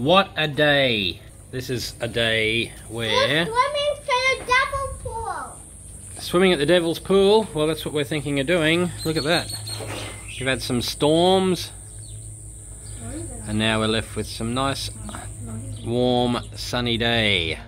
What a day. This is a day where... Swimming at the Devil's Pool. Well, that's what we're thinking of doing. Look at that. We've had some storms and now we're left with some nice warm sunny day.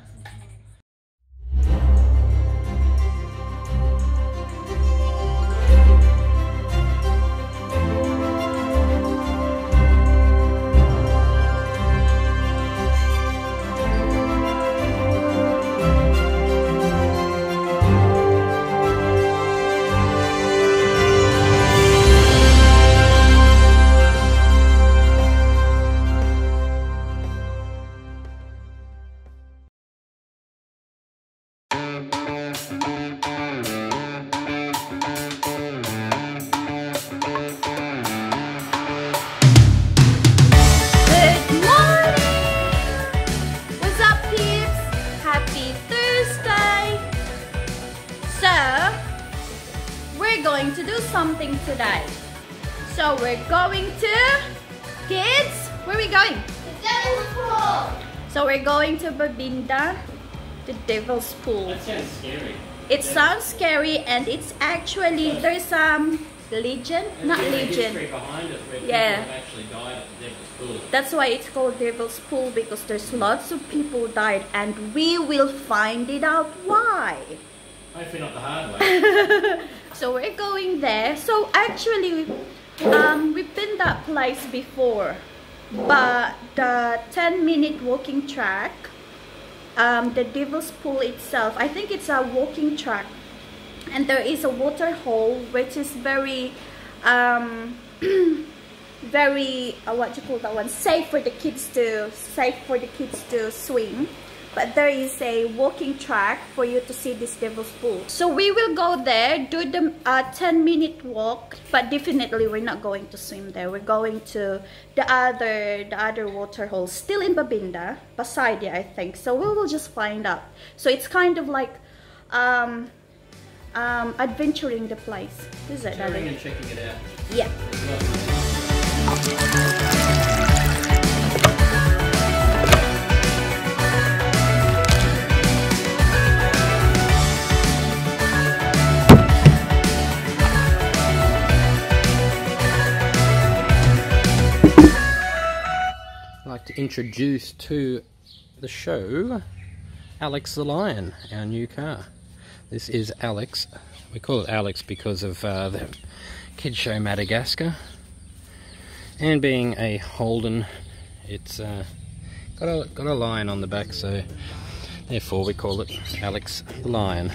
To do something today. So we're going to, kids, where are we going? The Devil's Pool. So we're going to Bannabinda, the Devil's Pool. That sounds scary. It sounds scary, and it's actually, there's some legend, and not legend. History behind it where people have actually died at the Devil's Pool. That's why it's called Devil's Pool, because there's lots of people died, and we will find it out why. Hopefully not the hard way. So we're going there. So actually, we've been that place before, but the 10-minute walking track, the Devil's Pool itself, I think it's a walking track, and there is a water hole which is very, very what you call that one? Safe for the kids to swim. But there is a walking track for you to see this Devil's Pool. So we will go there, do the 10-minute walk, but definitely we're not going to swim there. We're going to the other water hole, still in Bannabinda, Pasadia, I think. So we will just find out. So it's kind of like adventuring the place. Is it? Touring and checking it out. Yeah. To introduce to the show Alex the Lion, our new car. This is Alex. We call it Alex because of the kids show Madagascar, and being a Holden, it's got a lion on the back, so therefore we call it Alex the Lion.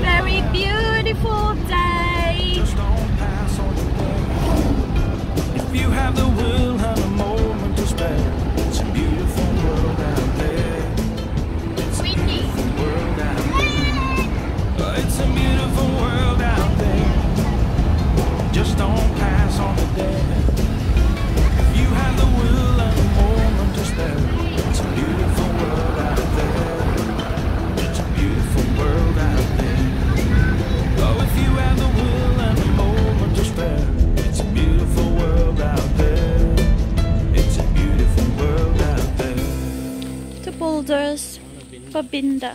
Very beautiful day. If you have the will, have a moment to spare. It's a beautiful world out there. It's a beautiful world out there. It's a beautiful world out there. Just don't pass on the day. If you have the will, have a moment to spare. It's a beautiful world out there. It's a beautiful world out there. Oh, if you have the will, have a moment to spare. Boulders, Bannabinda.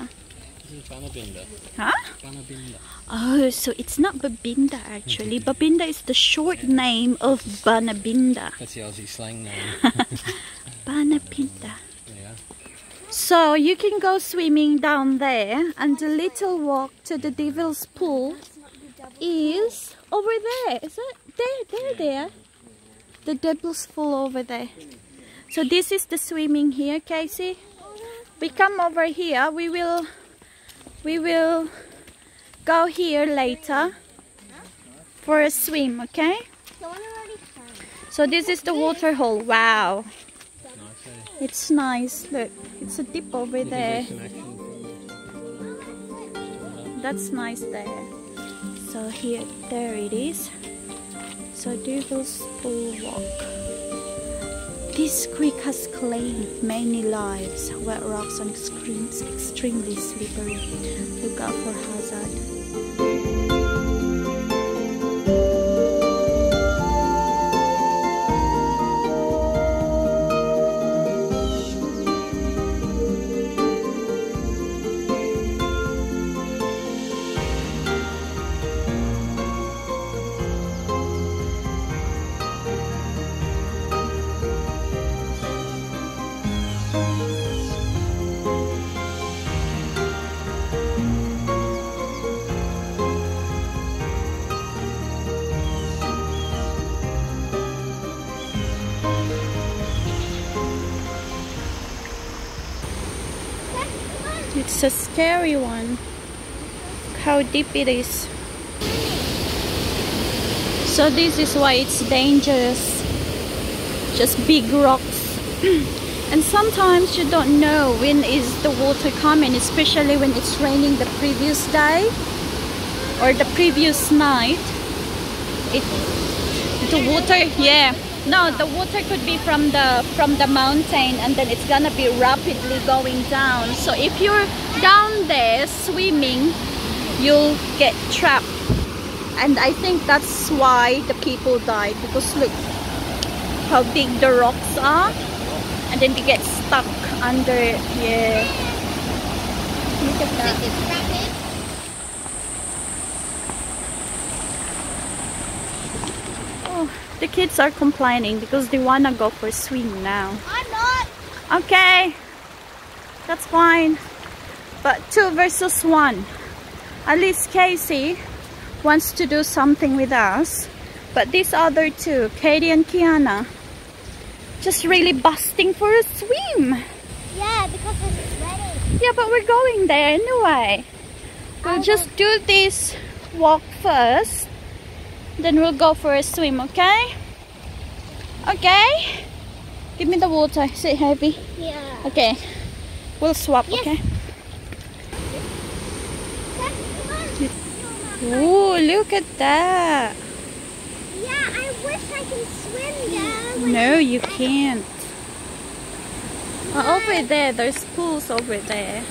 This is Bannabinda. Huh? Bannabinda. Oh, so it's not Bannabinda actually. Bannabinda is the short name of Bannabinda. That's the Aussie slang name. Bannabinda. Yeah. So you can go swimming down there, and the little walk to the Devil's Pool is over there. Is it? There. The Devil's Pool over there. So this is the swimming here, Casey. We come over here, we will go here later for a swim, okay? So this is the water hole, wow. It's nice, look, it's a dip over there. That's nice there. So here, there it is. So Devil's Pool walk. This creek has claimed many lives, wet rocks and streams extremely slippery. Look out for hazard. It's a scary one. Look how deep it is. So this is why it's dangerous. Just big rocks. And sometimes you don't know when is the water coming, especially when it's raining the previous day or the previous night. The water could be from the mountain, and then it's gonna be rapidly going down. So if you're down there swimming, you'll get trapped. And I think that's why the people died, because look how big the rocks are, and then they get stuck under it. Yeah, look at that. The kids are complaining because they wanna go for a swim now. I'm not. Okay, that's fine. But 2 versus 1. At least Casey wants to do something with us. But these other two, Katie and Kiana, just really busting for a swim. Yeah, because I'm sweating. Yeah, but we're going there anyway. We'll just do this walk first. Then we'll go for a swim, okay? Okay? Give me the water. Is it heavy? Yeah. Okay. We'll swap, yes. Okay? Oh, look at that. Yeah, I wish I can swim there. No, you can't. Oh, over there, there's pools over there.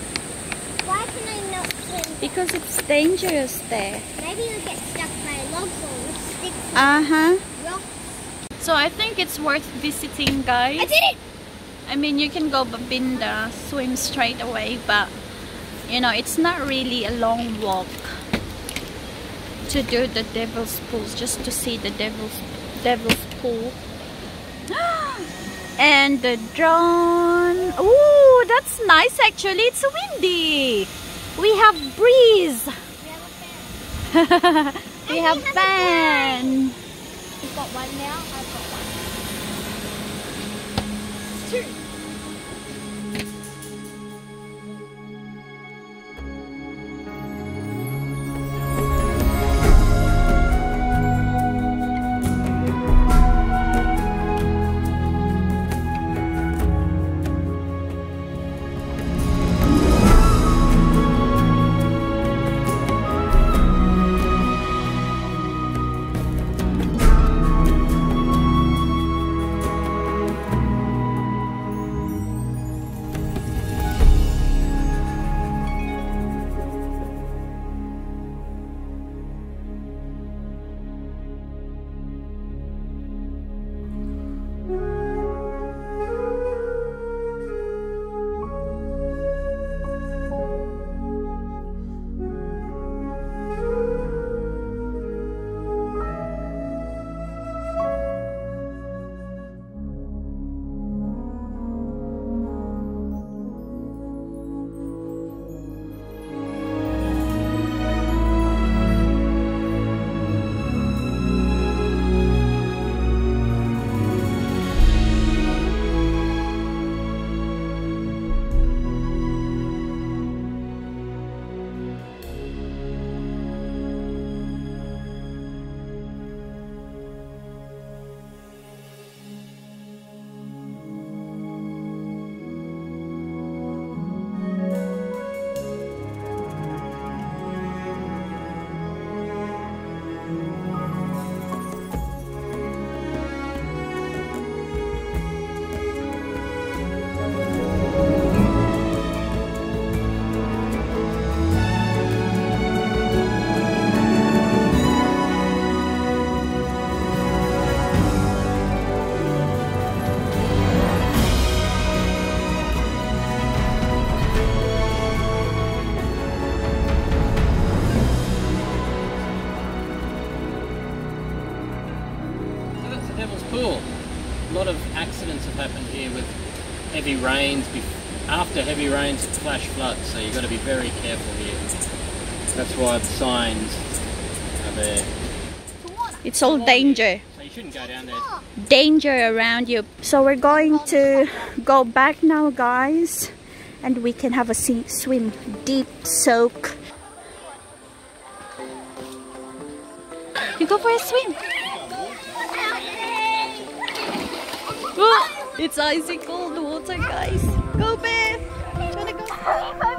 Why can I not swim? Because it's dangerous there. Maybe you'll get stuck by a log hole. So I think it's worth visiting, guys. I did it! I mean, you can go Bannabinda, swim straight away, but you know, it's not really a long walk to do the Devil's Pool, just to see the Devil's Pool. And the drone. Oh, that's nice actually. It's windy. We have breeze. We have fan. You've got one now, I've got one. It's two. Heavy rains, after heavy rains it flash floods, so you've got to be very careful here. That's why the signs are there. It's all danger. So you shouldn't go down there. Danger around you. So we're going to go back now, guys, and we can have a swim, deep soak. You go for a swim. Oh, it's icy cold water, guys. Go, babe. Do you want to go?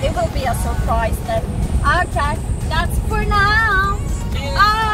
It will be a surprise then. Okay, that's for now.